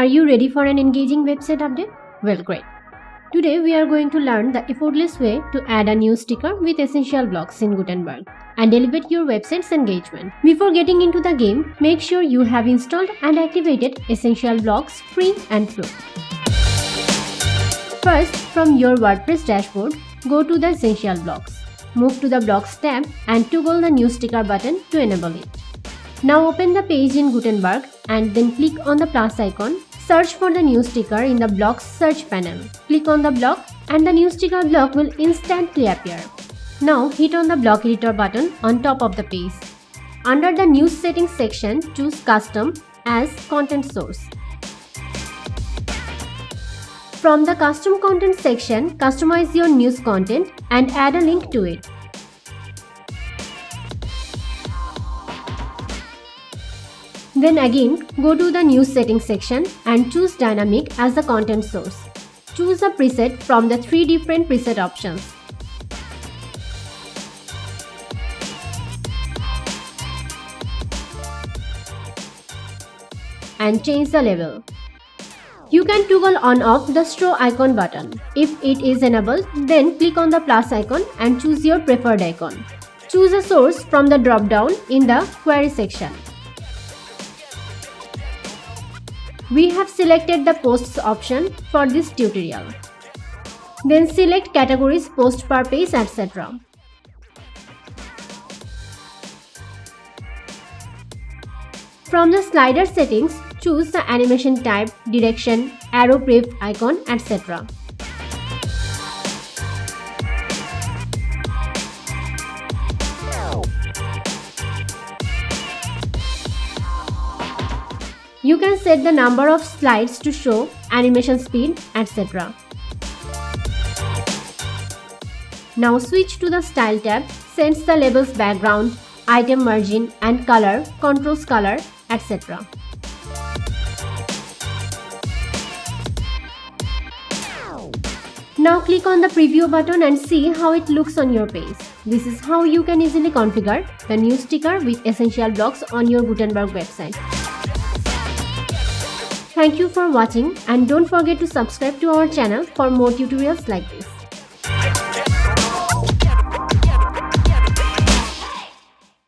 Are you ready for an engaging website update? Well, great. Today we are going to learn the effortless way to add a new sticker with Essential Blocks in Gutenberg and elevate your website's engagement. Before getting into the game, make sure you have installed and activated Essential Blocks free and pro. First, from your WordPress dashboard, go to the Essential Blocks. Move to the Blocks tab and toggle the New Sticker button to enable it. Now open the page in Gutenberg and then click on the plus icon. Search for the new sticker in the Blocks search panel. Click on the block and the new sticker block will instantly appear. Now hit on the block editor button on top of the page. Under the new settings section, choose custom as content source. From the custom content section, customize your news content and add a link to it. Then again, go to the News Settings section and choose Dynamic as the content source. Choose a preset from the three different preset options. And change the level. You can toggle on/off the straw icon button. If it is enabled, then click on the plus icon and choose your preferred icon. Choose a source from the drop-down in the Query section. We have selected the posts option for this tutorial. Then select categories, post per page, etc. From the slider settings, choose the animation type, direction, arrow preview icon, etc. You can set the number of slides to show, animation speed, etc. Now switch to the Style tab, sets the label's background, item margin and color, controls color, etc. Now click on the Preview button and see how it looks on your page. This is how you can easily configure the new sticker with Essential Blocks on your Gutenberg website. Thank you for watching and don't forget to subscribe to our channel for more tutorials like this.